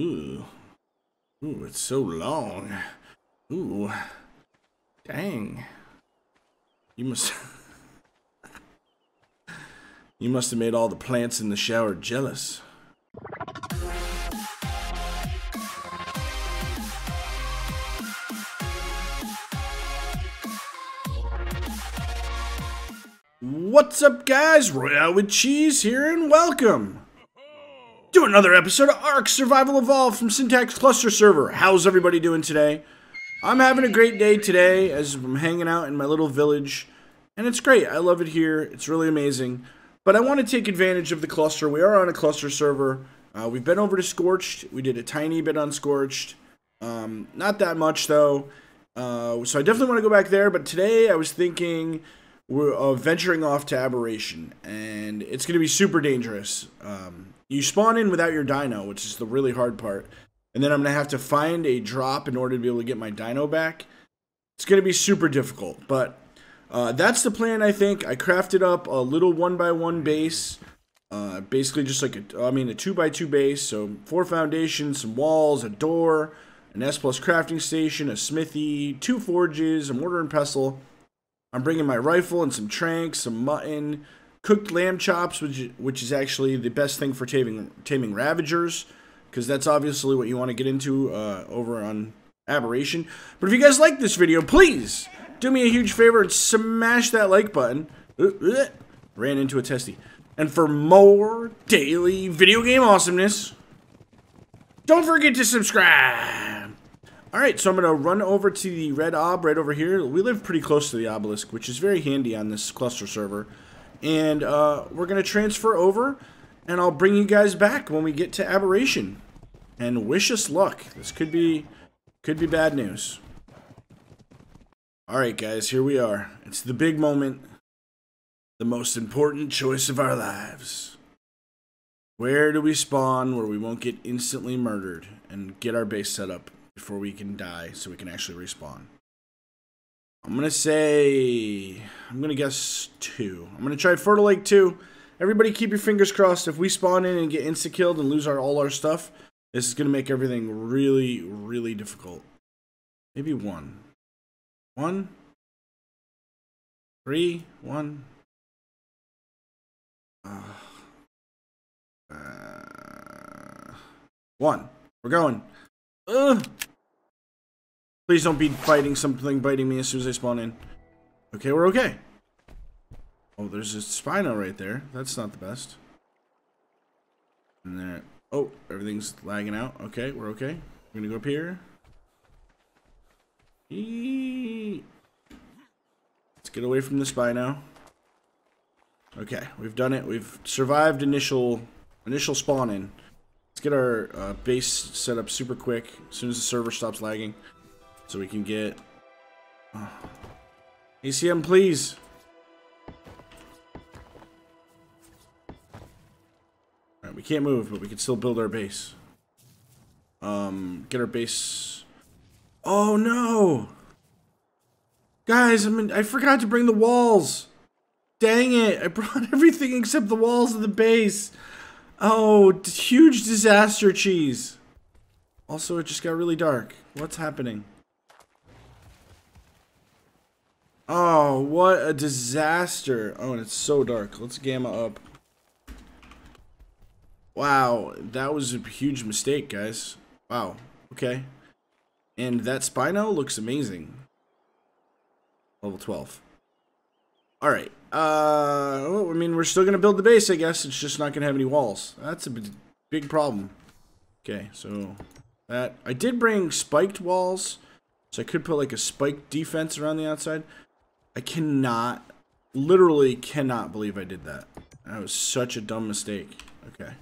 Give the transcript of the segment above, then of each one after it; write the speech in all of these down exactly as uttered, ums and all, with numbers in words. Ooh. Ooh, it's so long. Ooh. Dang. You must... You must have made all the plants in the shower jealous. What's up, guys? Royale with Cheese here, and welcome to another episode of ARK Survival Evolved from Syntax Cluster Server. How's everybody doing today? I'm having a great day today as I'm hanging out in my little village, and it's great. I love it here. It's really amazing. But I want to take advantage of the cluster. We are on a cluster server. Uh, we've been over to Scorched. We did a tiny bit on Scorched. Um, not that much, though. Uh, so I definitely want to go back there. But today I was thinking we're uh, venturing off to Aberration. And it's going to be super dangerous. Um, you spawn in without your dino, which is the really hard part. And then I'm going to have to find a drop in order to be able to get my dino back. It's going to be super difficult. But... Uh, that's the plan, I think. I crafted up a little one by one base. Uh, basically just like a, I mean, a two by two base. So, four foundations, some walls, a door, an S plus crafting station, a smithy, two forges, a mortar and pestle. I'm bringing my rifle and some tranks, some mutton, cooked lamb chops, which, which is actually the best thing for taming, taming Ravagers. Because that's obviously what you want to get into uh, over on Aberration. But if you guys like this video, please... do me a huge favor and smash that like button. Ran into a testy. And for more daily video game awesomeness, don't forget to subscribe. Alright, so I'm going to run over to the red ob right over here. We live pretty close to the obelisk, which is very handy on this cluster server. And uh, we're going to transfer over, and I'll bring you guys back when we get to Aberration. And wish us luck. This could be, could be bad news. Alright guys, here we are. It's the big moment. The most important choice of our lives. Where do we spawn where we won't get instantly murdered and get our base set up before we can die so we can actually respawn? I'm gonna say... I'm gonna guess two. I'm gonna try Featherlight two. Everybody keep your fingers crossed. If we spawn in and get insta-killed and lose our all our stuff, this is gonna make everything really, really difficult. Maybe one. One, three, one. Uh, uh, one. We're going. Ugh. Please don't be biting something biting me as soon as I spawn in. Okay, we're okay. Oh, there's a Spino right there. That's not the best. And there. Oh, everything's lagging out. Okay, we're okay. We're gonna go up here. Eee. Let's get away from the Spino. Okay, we've done it. We've survived initial initial spawn in. Let's get our uh, base set up super quick as soon as the server stops lagging, so we can get oh. A C M, please. All right, we can't move, but we can still build our base. Um, get our base. Oh no! Guys, I mean, I forgot to bring the walls! Dang it! I brought everything except the walls of the base! Oh, huge disaster cheese! Also, it just got really dark. What's happening? Oh, what a disaster! Oh, and it's so dark. Let's gamma up. Wow, that was a huge mistake, guys. Wow, okay. And that Spino looks amazing. Level twelve. Alright. Uh, well, I mean, we're still going to build the base, I guess. It's just not going to have any walls. That's a big problem. Okay, so that. I did bring spiked walls. So I could put like a spiked defense around the outside. I cannot, literally cannot believe I did that. That was such a dumb mistake. Okay.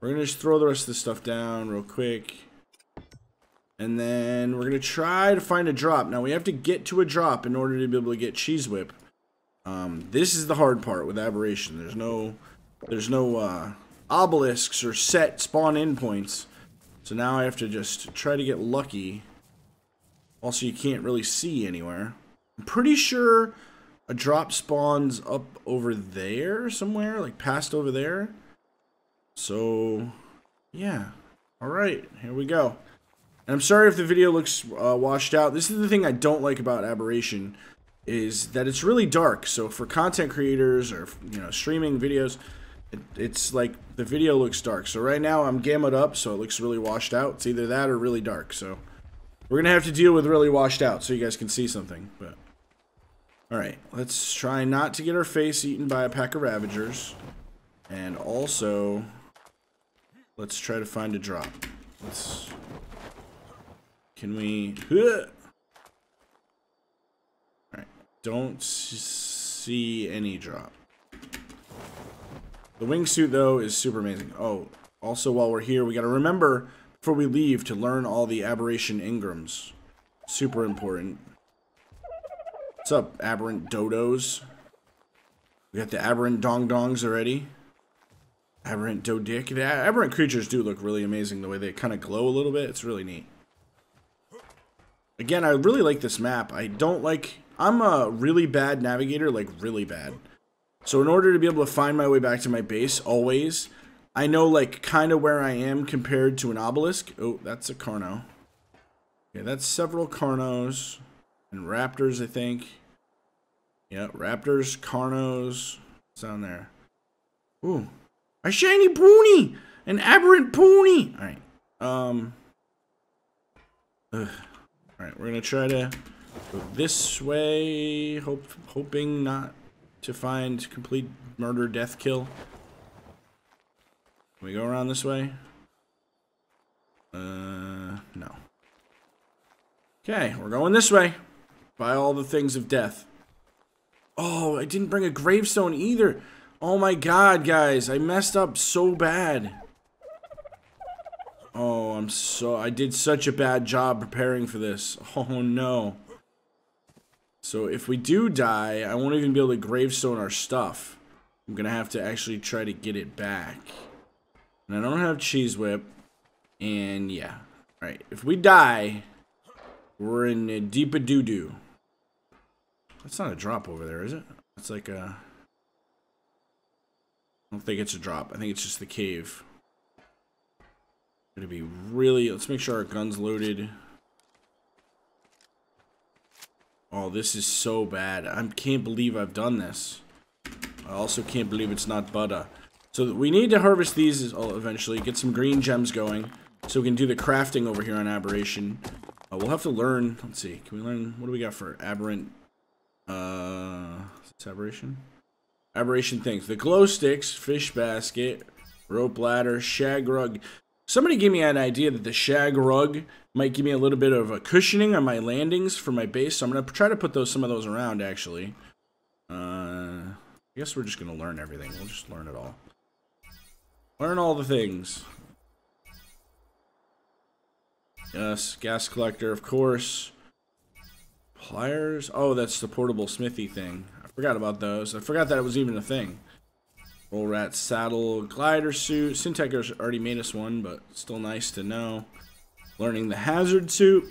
We're going to just throw the rest of this stuff down real quick. And then we're going to try to find a drop. Now, we have to get to a drop in order to be able to get Cheese Whip. Um, this is the hard part with Aberration. There's no there's no uh, obelisks or set spawn-in points. So now I have to just try to get lucky. Also, you can't really see anywhere. I'm pretty sure a drop spawns up over there somewhere, like past over there. So, yeah. All right, here we go. And I'm sorry if the video looks uh, washed out. This is the thing I don't like about Aberration, is that it's really dark. So for content creators or, you know, streaming videos, it, it's like the video looks dark. So right now I'm gammaed up, so it looks really washed out. It's either that or really dark. So we're gonna have to deal with really washed out so you guys can see something. But all right, let's try not to get our face eaten by a pack of Ravagers, and also let's try to find a drop. Let's. Can we? All right. Don't see any drop. The wingsuit though is super amazing. Oh, also while we're here, we gotta remember before we leave to learn all the Aberration Ingrams. Super important. What's up, Aberrant Dodos? We got the Aberrant Dong Dongs already. Aberrant Dodick. The Aberrant creatures do look really amazing. The way they kind of glow a little bit. It's really neat. Again, I really like this map. I don't like... I'm a really bad navigator, like really bad. So in order to be able to find my way back to my base, always, I know like kind of where I am compared to an obelisk. Oh, that's a Carno. Okay, that's several Carnos and Raptors, I think. Yeah, Raptors, Carnos. What's down there? Ooh, a shiny Poonie! An Aberrant Poonie! All right. Um... Ugh. Alright, we're gonna try to go this way, hope, hoping not to find complete murder, death, kill. Can we go around this way? Uh, no. Okay, we're going this way. By all the things of death. Oh, I didn't bring a gravestone either. Oh my god, guys, I messed up so bad. Oh, I'm so... I did such a bad job preparing for this. Oh, no. So, if we do die, I won't even be able to gravestone our stuff. I'm gonna have to actually try to get it back. And I don't have Cheese Whip. And, yeah. Alright, if we die, we're in a deep a doo-doo. That's not a drop over there, is it? It's like a... I don't think it's a drop. I think it's just the cave. Gonna be really... Let's make sure our gun's loaded. Oh, this is so bad. I can't believe I've done this. I also can't believe it's not butter. So we need to harvest these eventually. Get some green gems going. So we can do the crafting over here on Aberration. Uh, we'll have to learn... Let's see. Can we learn... What do we got for Aberrant... Uh... It's Aberration? Aberration things. The glow sticks, fish basket, rope ladder, shag rug... Somebody gave me an idea that the shag rug might give me a little bit of a cushioning on my landings for my base, so I'm going to try to put those some of those around, actually. Uh, I guess we're just going to learn everything. We'll just learn it all. Learn all the things. Yes, gas collector, of course. Pliers. Oh, that's the portable smithy thing. I forgot about those. I forgot that it was even a thing. Roll Rat saddle, glider suit. Syntax already made us one, but still nice to know. Learning the hazard suit,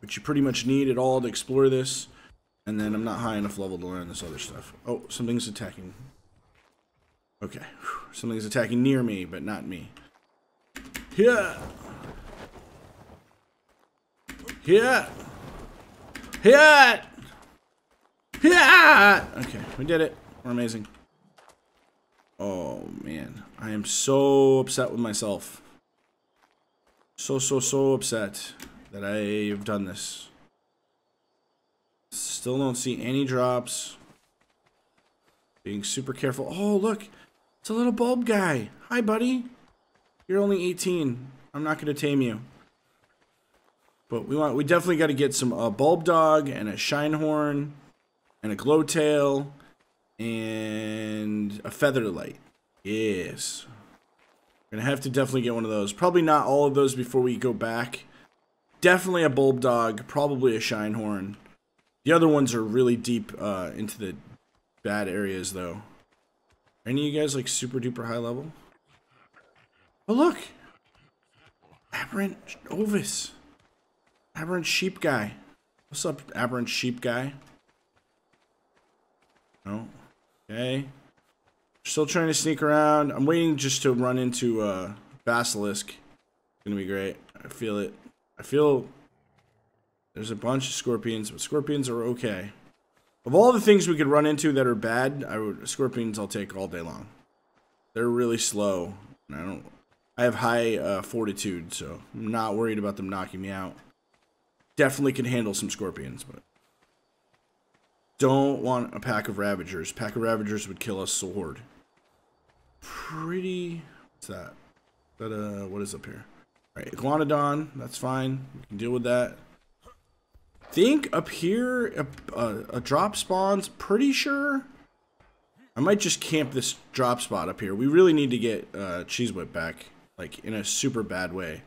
which you pretty much need at all to explore this. And then I'm not high enough level to learn this other stuff. Oh, something's attacking. Okay, something's attacking near me, but not me. Yeah. Yeah. Yeah. Yeah. Okay, we did it. We're amazing. Oh, man. I am so upset with myself. So, so, so upset that I have done this. Still don't see any drops. Being super careful. Oh, look. It's a little bulb guy. Hi, buddy. You're only eighteen. I'm not going to tame you. But we want. We definitely got to get some uh, Bulbdog and a Shinehorn and a Glowtail. And a Featherlight. Yes. We're going to have to definitely get one of those. Probably not all of those before we go back. Definitely a Bulbdog. Probably a Shinehorn. The other ones are really deep uh, into the bad areas, though. Are any of you guys, like, super duper high level? Oh, look! Aberrant Ovis. Aberrant Sheep Guy. What's up, Aberrant Sheep Guy? No. Okay, still trying to sneak around. I'm waiting just to run into uh, Basilisk. gonna be great. I feel it. I feel there's a bunch of scorpions, but scorpions are okay. Of all the things we could run into that are bad, I would scorpions I'll take all day long. They're really slow, and I don't. I have high uh, fortitude, so I'm not worried about them knocking me out. Definitely can handle some scorpions, but don't want a pack of Ravagers. Pack of Ravagers would kill us so hard. Pretty. What's that? That uh, what is up here? All right, Iguanodon. That's fine. We can deal with that. Think up here a, a, a drop spawns. Pretty sure. I might just camp this drop spot up here. We really need to get uh, Cheese Whip back, like in a super bad way.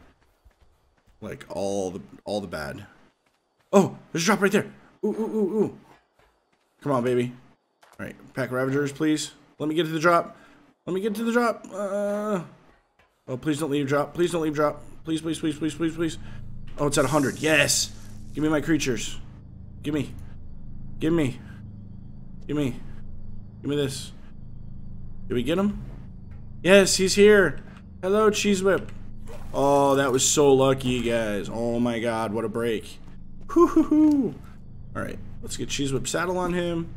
Like all the all the bad. Oh, there's a drop right there. Ooh ooh ooh ooh. Come on, baby. All right, pack of Ravagers, please. Let me get to the drop. Let me get to the drop. Uh, oh, please don't leave drop. Please don't leave drop. Please, please, please, please, please, please. Oh, it's at one hundred. Yes. Give me my creatures. Give me. Give me. Give me. Give me this. Did we get him? Yes, he's here. Hello, Cheese Whip. Oh, that was so lucky, guys. Oh my God, what a break. Hoo hoo hoo. All right, let's get Cheese Whip saddle on him.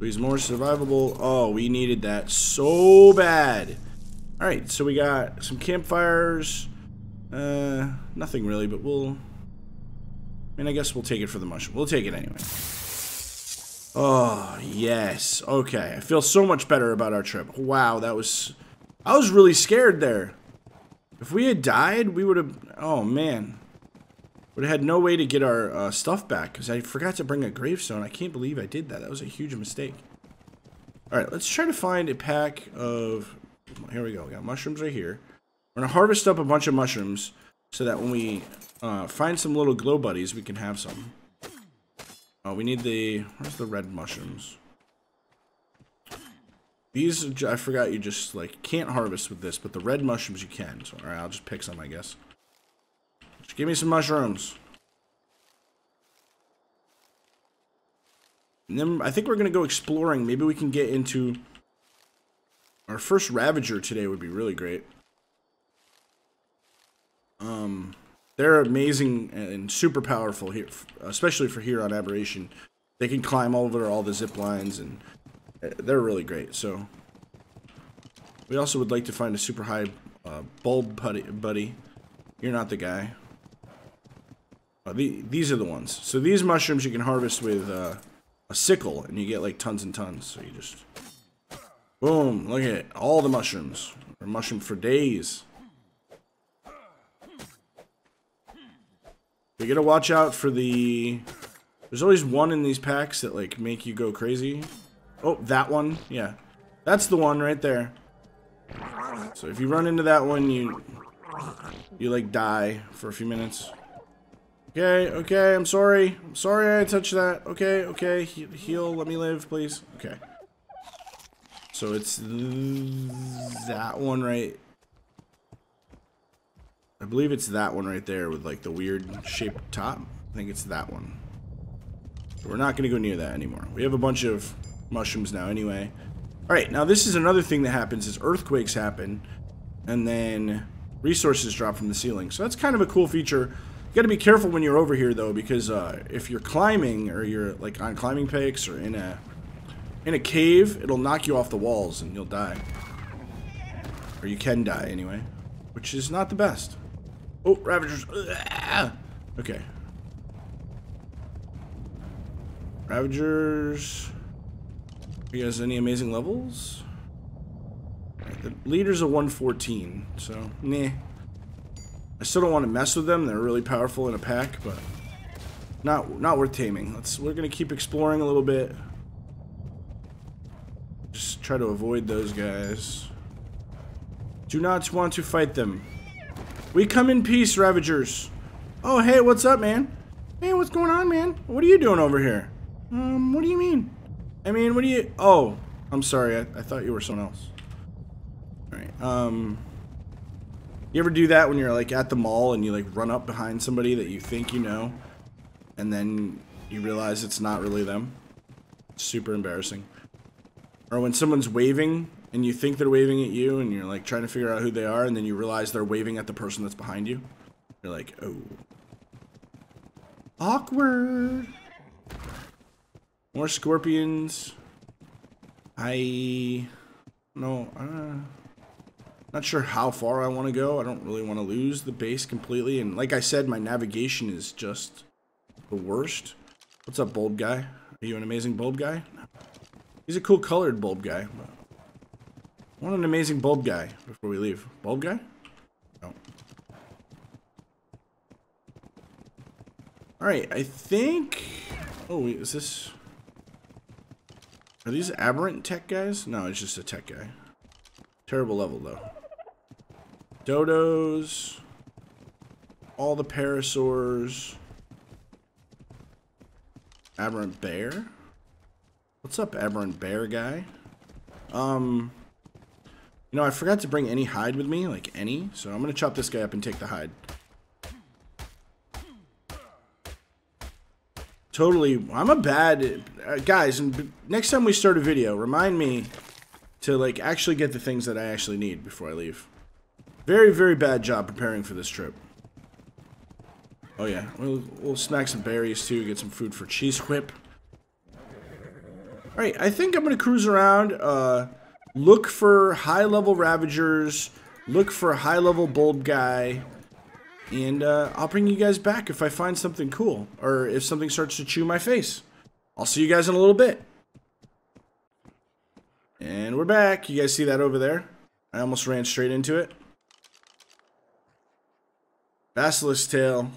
He's more survivable. Oh, we needed that so bad. All right, so we got some campfires. Uh, nothing really, but we'll... I mean, I guess we'll take it for the mushroom. We'll take it anyway. Oh, yes. Okay, I feel so much better about our trip. Wow, that was... I was really scared there. If we had died, we would have... Oh, man. Would have had no way to get our uh, stuff back because I forgot to bring a gravestone. I can't believe I did that. That was a huge mistake. All right, let's try to find a pack of... Here we go. We got mushrooms right here. We're going to harvest up a bunch of mushrooms so that when we uh, find some little glow buddies, we can have some. Oh, we need the... Where's the red mushrooms? These, I forgot you just, like, can't harvest with this, but the red mushrooms you can. So, all right, I'll just pick some, I guess. Just give me some mushrooms. And then I think we're going to go exploring. Maybe we can get into... Our first Ravager today would be really great. Um, they're amazing and super powerful here, especially for here on Aberration. They can climb over all the zip lines, and they're really great. So we also would like to find a super high uh, bulb buddy. You're not the guy. Uh, the, these are the ones. So these mushrooms you can harvest with uh, a sickle, and you get like tons and tons. So you just... Boom, look at it. All the mushrooms. We're mushroom for days. You gotta watch out for the... There's always one in these packs that, like, make you go crazy. Oh, that one. Yeah. That's the one right there. So if you run into that one, you... You, like, die for a few minutes. Okay, okay, I'm sorry. I'm sorry I touched that. Okay, okay, he heal, let me live, please. Okay. So it's that one right... I believe it's that one right there with like the weird shaped top. I think it's that one. We're not going to go near that anymore. We have a bunch of mushrooms now anyway. Alright, now this is another thing that happens is earthquakes happen. And then resources drop from the ceiling. So that's kind of a cool feature. You got to be careful when you're over here though. Because uh, if you're climbing or you're like on climbing peaks or in a... In a cave, it'll knock you off the walls and you'll die. Or you can die anyway. Which is not the best. Oh, Ravagers. Ugh. Okay. Ravagers. You guys any amazing levels? Right, the leader's a one fourteen, so, nah. I still don't want to mess with them. They're really powerful in a pack, but not not worth taming. Let's we're gonna keep exploring a little bit. Just try to avoid those guys. Do not want to fight them. We come in peace, Ravagers. Oh, hey, what's up, man? Hey, what's going on, man? What are you doing over here? Um, what do you mean? I mean, what do you... Oh, I'm sorry. I, I thought you were someone else. All right. Um, you ever do that when you're, like, at the mall and you, like, run up behind somebody that you think you know and then you realize it's not really them? It's super embarrassing. Or when someone's waving and you think they're waving at you, and you're like trying to figure out who they are, and then you realize they're waving at the person that's behind you. You're like, oh. Awkward. More scorpions. I... No, uh, not sure how far I want to go. I don't really want to lose the base completely. And like I said, my navigation is just the worst. What's up, bulb guy? Are you an amazing bulb guy? No. He's a cool colored bulb guy. But I want an amazing bulb guy before we leave. Bulb guy? No. Alright, I think... Oh, wait, is this... Are these aberrant tech guys? No, it's just a tech guy. Terrible level, though. Dodos. All the parasaurs. Aberrant bear. What's up, aberrant bear guy? Um, you know, I forgot to bring any hide with me, like any. So I'm going to chop this guy up and take the hide. Totally, I'm a bad, uh, guys, and next time we start a video, remind me to, like, actually get the things that I actually need before I leave. Very, very bad job preparing for this trip. Oh, yeah, we'll, we'll snack some berries, too, get some food for Cheese Whip. Alright, I think I'm going to cruise around, uh, look for high-level Ravagers, look for a high-level Bulb Guy... And uh, I'll bring you guys back if I find something cool, or if something starts to chew my face. I'll see you guys in a little bit. And we're back. You guys see that over there? I almost ran straight into it. Basilisk tail.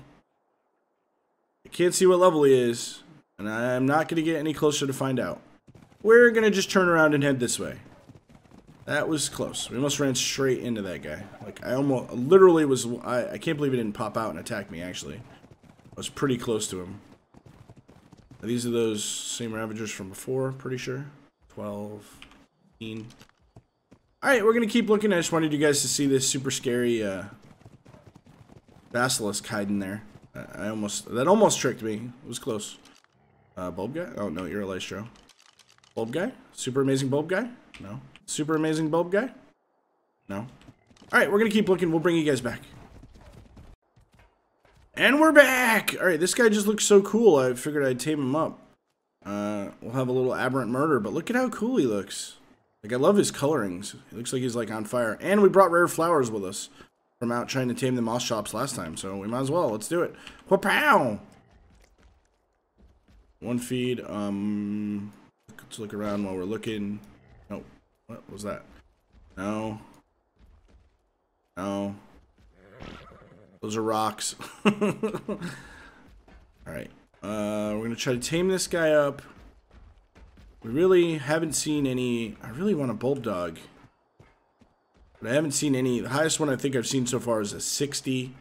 I can't see what level he is, and I'm not going to get any closer to find out. We're going to just turn around and head this way. That was close. We almost ran straight into that guy. Like, I almost, literally was, I, I can't believe he didn't pop out and attack me, actually. I was pretty close to him. These are those same Ravagers from before, pretty sure. twelve, fifteen. Alright, we're going to keep looking. I just wanted you guys to see this super scary uh, Basilisk hiding there. I, I almost, that almost tricked me. It was close. Uh, bulb guy? Oh, no, you're a Lystro. Bulb guy? Super amazing bulb guy? No. Super amazing bulb guy? No. Alright, we're gonna keep looking. We'll bring you guys back. And we're back! Alright, this guy just looks so cool. I figured I'd tame him up. Uh, we'll have a little aberrant murder, but look at how cool he looks. Like, I love his colorings. He looks like he's, like, on fire. And we brought rare flowers with us from out trying to tame the moss shops last time, so we might as well. Let's do it. Wha-pow! One feed. Um, let's look around while we're looking. Nope. What was that? No. No. Those are rocks. Alright. Uh, we're going to try to tame this guy up. We really haven't seen any... I really want a Bulbdog. But I haven't seen any... The highest one I think I've seen so far is a sixty.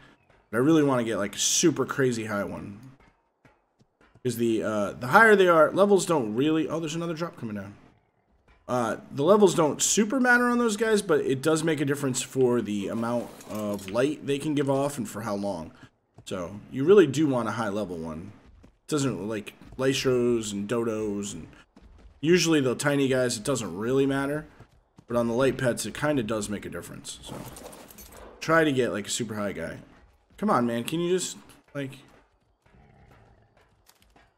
But I really want to get like a super crazy high one. Because the, uh, the higher they are, levels don't really... Oh, there's another drop coming down. Uh, the levels don't super matter on those guys, but it does make a difference for the amount of light they can give off and for how long. So, you really do want a high level one. It doesn't, like, Lystros and Dodos, and usually the tiny guys, it doesn't really matter. But on the light pets, it kind of does make a difference. So, try to get, like, a super high guy. Come on, man, can you just, like...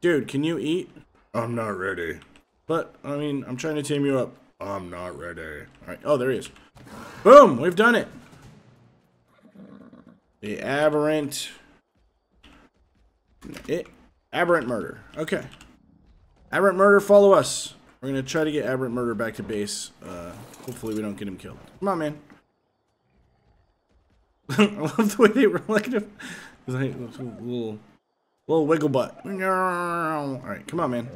Dude, can you eat? I'm not ready. But, I mean, I'm trying to tame you up. I'm not ready. Alright, oh, there he is. Boom! We've done it! The aberrant... It, aberrant murder. Okay. Aberrant murder, follow us. We're gonna try to get aberrant murder back to base. Uh, hopefully we don't get him killed. Come on, man. I love the way they were like... It was like it was a little, little wiggle butt. Alright, come on, man.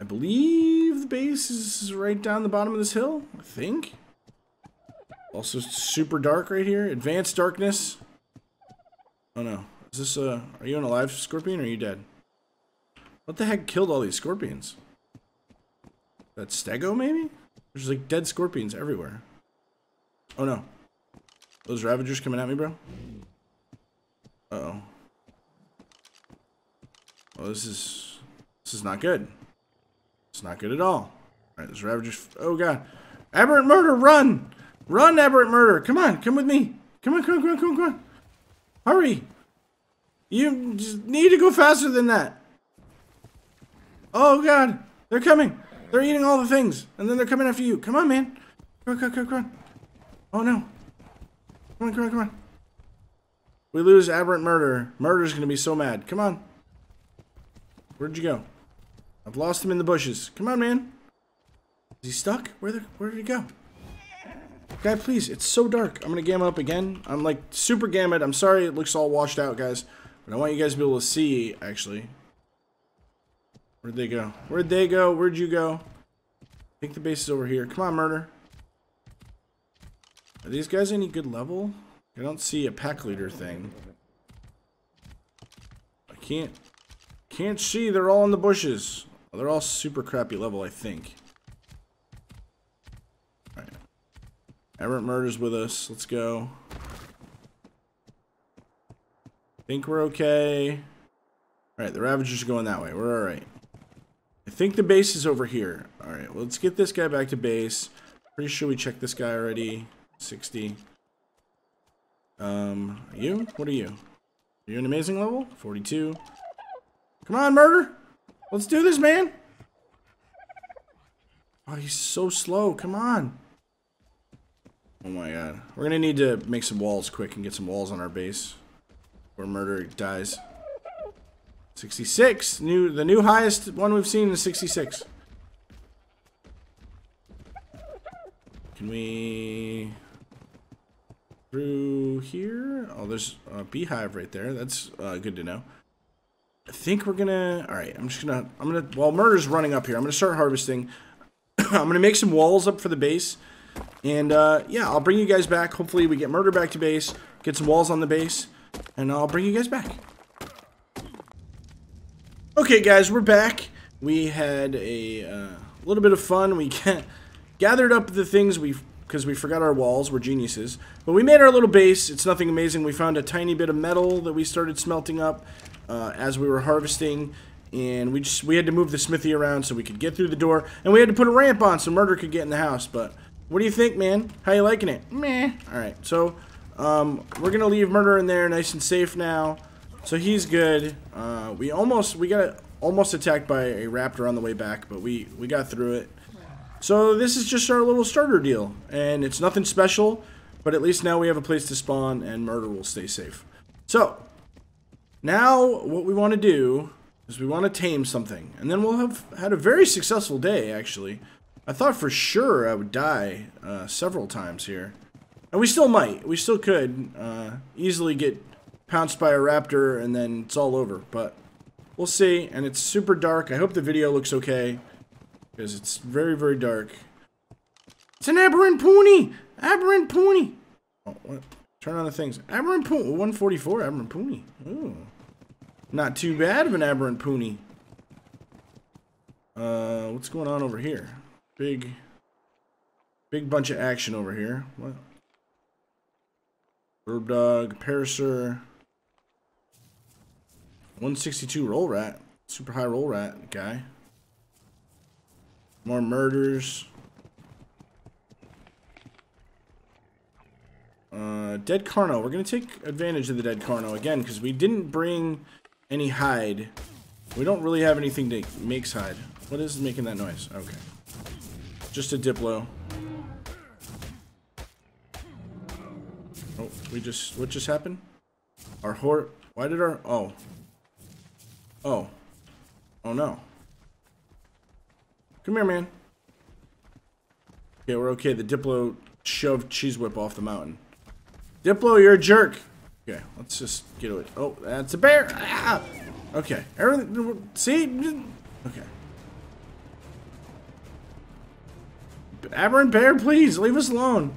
I believe the base is right down the bottom of this hill, I think. Also super dark right here. Advanced darkness. Oh no. Is this a... Are you an alive scorpion or are you dead? What the heck killed all these scorpions? That Stego maybe? There's like dead scorpions everywhere. Oh no. Those Ravagers coming at me, bro? Uh-oh. Oh, this is... This is not good. It's not good at all. Alright, there's Ravagers. Oh god. Aberrant Murder, run! Run, Aberrant Murder! Come on, come with me! Come on, come on, come on, come on, come on! Hurry! You just need to go faster than that! Oh god! They're coming! They're eating all the things! And then they're coming after you! Come on, man! Come on, come on, come on, come on! Oh no! Come on, come on, come on! We lose Aberrant Murder. Murder's gonna be so mad. Come on! Where'd you go? I've lost him in the bushes. Come on, man! Is he stuck? Where the, where did he go? Guy, please, it's so dark. I'm gonna gamma up again. I'm like super gammed. I'm sorry it looks all washed out, guys. But I want you guys to be able to see, actually. Where'd they go? Where'd they go? Where'd you go? I think the base is over here. Come on, Murder. Are these guys any good level? I don't see a pack leader thing. I can't... Can't see. They're all in the bushes. Well, they're all super crappy level, I think. Aberrant Murder's with us. Let's go. I think we're okay. Alright, the Ravagers are going that way. We're alright. I think the base is over here. Alright, well, let's get this guy back to base. Pretty sure we checked this guy already. sixty. Um, are you? What are you? Are you an amazing level? forty-two. Come on, Murder! Let's do this, man! Oh, he's so slow. Come on. Oh my god. We're gonna need to make some walls quick and get some walls on our base. Where Murder dies. sixty-six! New, the new highest one we've seen is sixty-six. Can we... Through here? Oh, there's a beehive right there. That's uh, good to know. I think we're gonna... Alright, I'm just gonna... I'm gonna... While Murder's running up here, I'm gonna start harvesting. I'm gonna make some walls up for the base. And, uh, yeah, I'll bring you guys back. Hopefully we get Murder back to base, get some walls on the base, and I'll bring you guys back. Okay, guys, we're back. We had a uh, little bit of fun. We gathered up the things we because we forgot our walls. We're geniuses. But we made our little base. It's nothing amazing. We found a tiny bit of metal that we started smelting up uh, as we were harvesting. And we just we had to move the smithy around so we could get through the door. And we had to put a ramp on so Murder could get in the house, but... What do you think, man? How you liking it? Meh. Alright, so, um, we're gonna leave Murder in there nice and safe now. So he's good. Uh, we almost, we got almost attacked by a raptor on the way back, but we, we got through it. So this is just our little starter deal. And it's nothing special, but at least now we have a place to spawn and Murder will stay safe. So, now what we want to do is we want to tame something. And then we'll have had a very successful day, actually. I thought for sure I would die uh, several times here. And we still might. We still could uh, easily get pounced by a raptor and then it's all over. But we'll see. And it's super dark. I hope the video looks okay. Because it's very, very dark. It's an Aberrant Poonie! Aberrant Poonie! Oh, what? Turn on the things. Aberrant Poonie. one forty-four Aberrant Poonie. Ooh. Not too bad of an Aberrant Poonie. Uh, what's going on over here? Big, big bunch of action over here. What? Bulbdog, Parasaur, one sixty-two Roll Rat, super high Roll Rat guy. More murders. Uh, dead Carno. We're gonna take advantage of the dead Carno again because we didn't bring any hide. We don't really have anything that makes hide. What is making that noise? Okay. Just a Diplo. Oh, we just... What just happened? Our horde... Why did our... Oh. Oh. Oh, no. Come here, man. Okay, we're okay. The Diplo shoved Cheese Whip off the mountain. Diplo, you're a jerk! Okay, let's just get away. Oh, that's a bear! Ah! Okay. Everything... See? Okay. Aberrant Bear, please, leave us alone.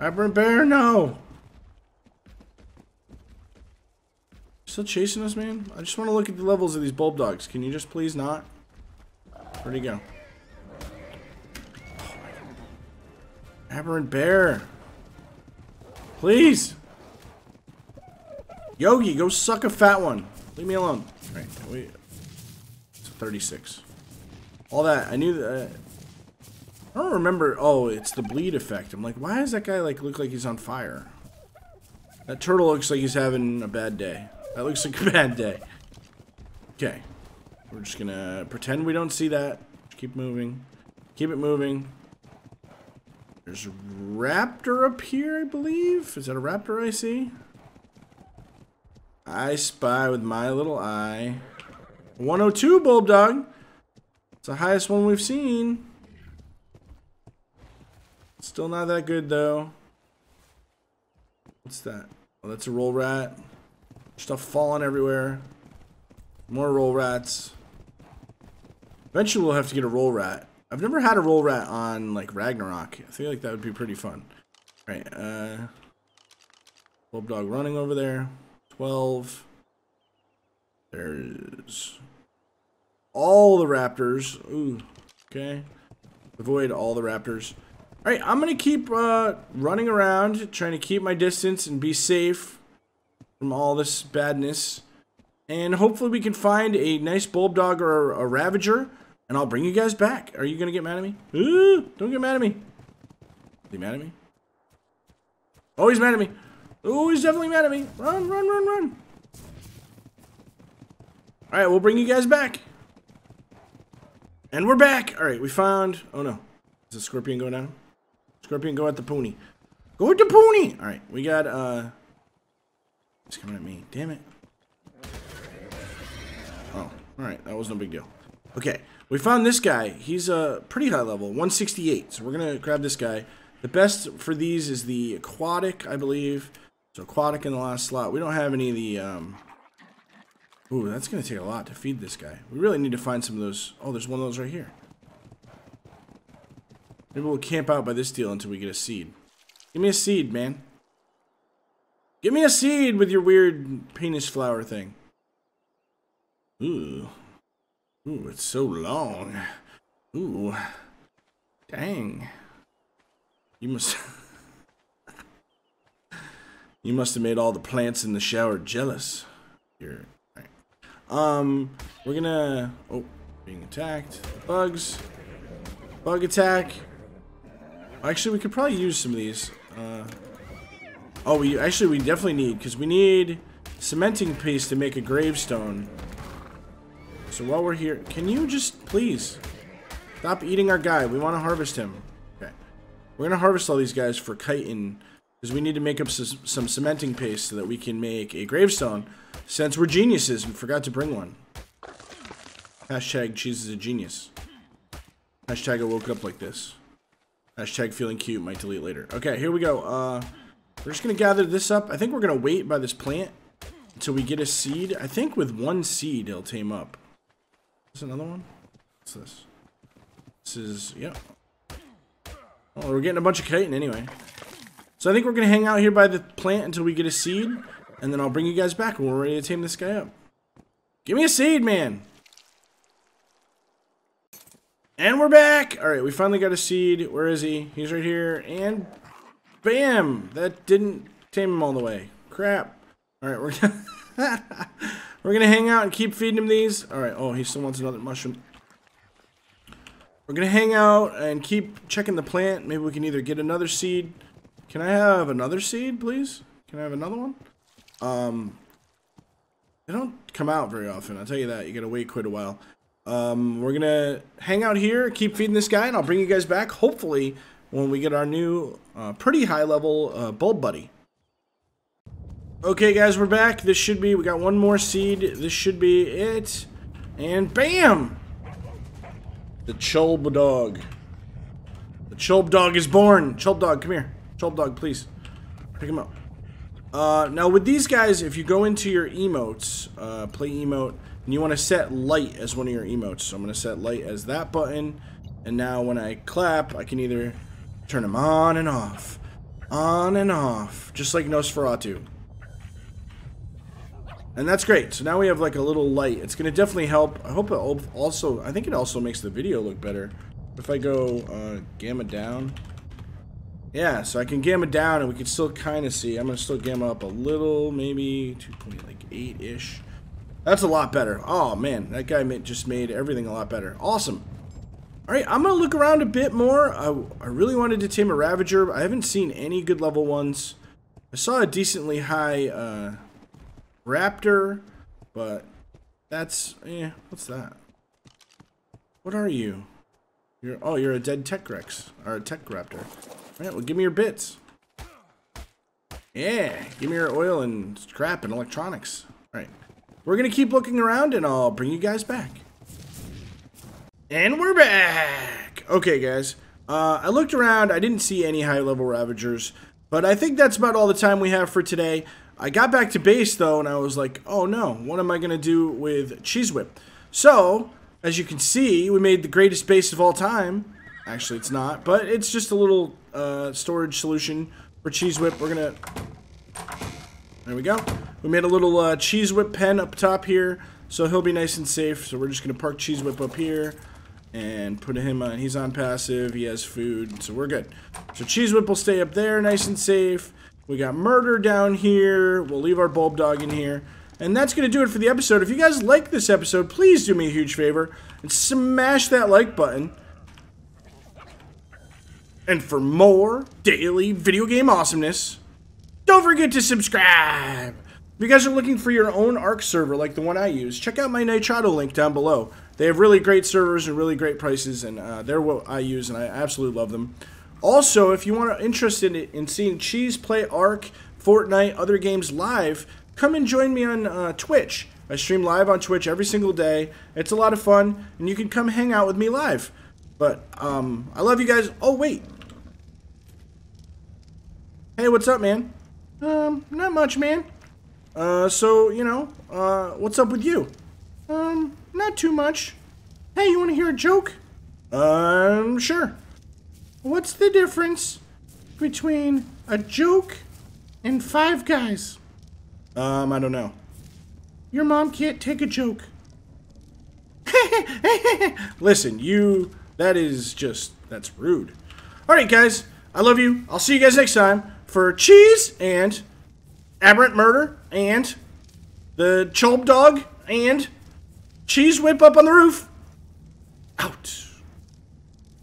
Aberrant Bear, no. Still chasing us, man? I just want to look at the levels of these Bulbdogs. Can you just please not? Where'd he go? Aberrant Bear. Please. Yogi, go suck a fat one. Leave me alone. Alright, wait. It's thirty-six. all that. I knew that. I don't remember. Oh, it's the bleed effect. I'm like, why does that guy like look like he's on fire? That turtle looks like he's having a bad day. That looks like a bad day. Okay, we're just gonna pretend we don't see that. Just keep moving. Keep it moving. There's a raptor up here, I believe. Is that a raptor I see? I spy with my little eye. one oh two Bulbdog. It's the highest one we've seen. Still not that good though. What's that? Oh, that's a roll rat. Stuff falling everywhere. More roll rats. Eventually we'll have to get a roll rat. I've never had a roll rat on like Ragnarok. I feel like that would be pretty fun. All right, uh Bulbdog running over there. twelve. There's all the raptors. Ooh, okay. Avoid all the raptors. All right, I'm gonna keep uh, running around, trying to keep my distance and be safe from all this badness. And hopefully we can find a nice Bulbdog or a Ravager, and I'll bring you guys back. Are you gonna get mad at me? Ooh, don't get mad at me. Is he mad at me? Oh, he's mad at me. Oh, he's definitely mad at me. Run, run, run, run. All right, we'll bring you guys back. And we're back. All right, we found, oh no. Is the scorpion going down? Scorpion, go at the pony. Go at the pony. All right, we got, uh, it's coming at me. Damn it. Oh, all right, that was no big deal. Okay, we found this guy. He's a uh, pretty high level, one sixty-eight. So we're gonna grab this guy. The best for these is the aquatic, I believe. So aquatic in the last slot. We don't have any of the, um, ooh, that's gonna take a lot to feed this guy. We really need to find some of those. Oh, there's one of those right here. Maybe we'll camp out by this deal until we get a seed. Give me a seed, man. Give me a seed with your weird penis flower thing. Ooh. Ooh, it's so long. Ooh. Dang. You must... you must have made all the plants in the shower jealous. You're... All right. Um, we're gonna... Oh, being attacked. Bugs. Bug attack. Actually, we could probably use some of these. Uh, oh, we actually we definitely need, because we need cementing paste to make a gravestone. So while we're here, can you just please stop eating our guy? We want to harvest him. Okay, we're gonna harvest all these guys for chitin, because we need to make up some cementing paste so that we can make a gravestone. Since we're geniuses, we forgot to bring one. Hashtag cheese is a genius. Hashtag I woke up like this. Hashtag feeling cute, might delete later. Okay, here we go. Uh, we're just gonna gather this up. I think we're gonna wait by this plant until we get a seed. I think with one seed, it'll tame up. Is another one? What's this? This is, yeah. Oh, we're getting a bunch of chitin anyway. So I think we're gonna hang out here by the plant until we get a seed, and then I'll bring you guys back when we're ready to tame this guy up. Give me a seed, man! And we're back! Alright, we finally got a seed. Where is he? He's right here. And bam! That didn't tame him all the way. Crap. Alright, we're gonna we're gonna hang out and keep feeding him these. Alright, oh, he still wants another mushroom. We're gonna hang out and keep checking the plant. Maybe we can either get another seed. Can I have another seed, please? Can I have another one? Um, they don't come out very often, I'll tell you that. You gotta wait quite a while. Um, we're gonna hang out here, keep feeding this guy, and I'll bring you guys back, hopefully, when we get our new, uh, pretty high-level, uh, bulb buddy. Okay, guys, we're back. This should be, we got one more seed. This should be it. And bam! The Bulbdog. The Bulbdog is born. Bulbdog, come here. Bulbdog, please. Pick him up. Uh, now, with these guys, if you go into your emotes, uh, play emote, and you want to set light as one of your emotes. So I'm going to set light as that button. And now when I clap, I can either turn them on and off. On and off. Just like Nosferatu. And that's great. So now we have like a little light. It's going to definitely help. I hope it also... I think it also makes the video look better. If I go uh, gamma down. Yeah, so I can gamma down and we can still kind of see. I'm going to still gamma up a little. Maybe two point eight-ish. That's a lot better. Oh man, that guy just made everything a lot better. Awesome. Alright, I'm going to look around a bit more. I, I really wanted to tame a Ravager, but I haven't seen any good level ones. I saw a decently high uh, Raptor, but that's... Eh, what's that? What are you? You're Oh, you're a dead Tech Rex, or a Tech Raptor. Alright, well give me your bits. Yeah, give me your oil and scrap and electronics. Alright, we're going to keep looking around and I'll bring you guys back. And we're back! Okay, guys. Uh, I looked around. I didn't see any high-level Ravagers. But I think that's about all the time we have for today. I got back to base, though, and I was like, oh, no. What am I going to do with Cheese Whip? So, as you can see, we made the greatest base of all time. Actually, it's not. But it's just a little uh, storage solution for Cheese Whip. We're going to... There we go. We made a little uh, Cheese Whip pen up top here. So he'll be nice and safe. So we're just going to park Cheese Whip up here. And put him on, he's on passive, he has food, so we're good. So Cheese Whip will stay up there, nice and safe. We got Murder down here, we'll leave our Bulbdog in here. And that's going to do it for the episode. If you guys like this episode, please do me a huge favor and smash that like button. And for more daily video game awesomeness, don't forget to subscribe! If you guys are looking for your own ARK server like the one I use, check out my Nitrado link down below. They have really great servers and really great prices, and uh, they're what I use, and I absolutely love them. Also, if you are interested in, in seeing Cheese play ARK, Fortnite, other games live, come and join me on uh, Twitch. I stream live on Twitch every single day. It's a lot of fun, and you can come hang out with me live. But um, I love you guys. Oh, wait. Hey, what's up, man? Um, not much, man. Uh, so, you know, uh, what's up with you? Um... Not too much. Hey, you want to hear a joke? Um, sure. What's the difference between a joke and Five Guys? Um, I don't know. Your mom can't take a joke. Listen, you... That is just... That's rude. Alright, guys. I love you. I'll see you guys next time for Cheese and... Aberrant Murder and... The Bulbdog and... Cheese Whip up on the roof. Out.